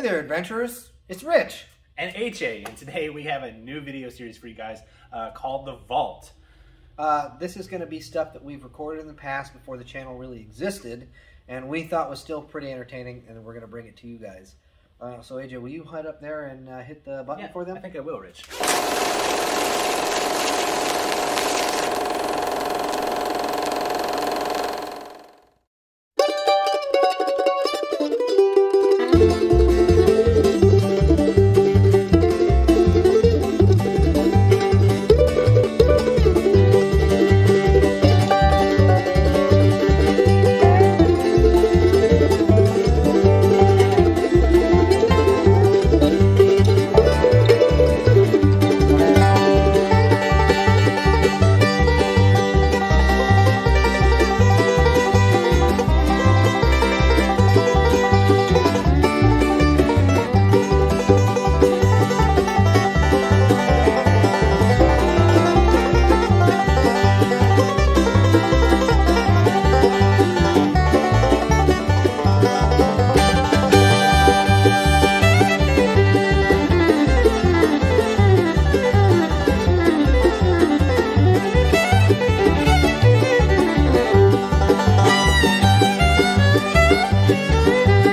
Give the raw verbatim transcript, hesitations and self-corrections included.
Hey there, adventurers! It's Rich and H A, and today we have a new video series for you guys uh, called The Vault. Uh, this is going to be stuff that we've recorded in the past before the channel really existed, and we thought was still pretty entertaining, and we're going to bring it to you guys. Uh, so A J, will you hide up there and uh, hit the button yeah, for them? I think I will, Rich. We'll be right back.